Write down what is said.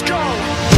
Let's go!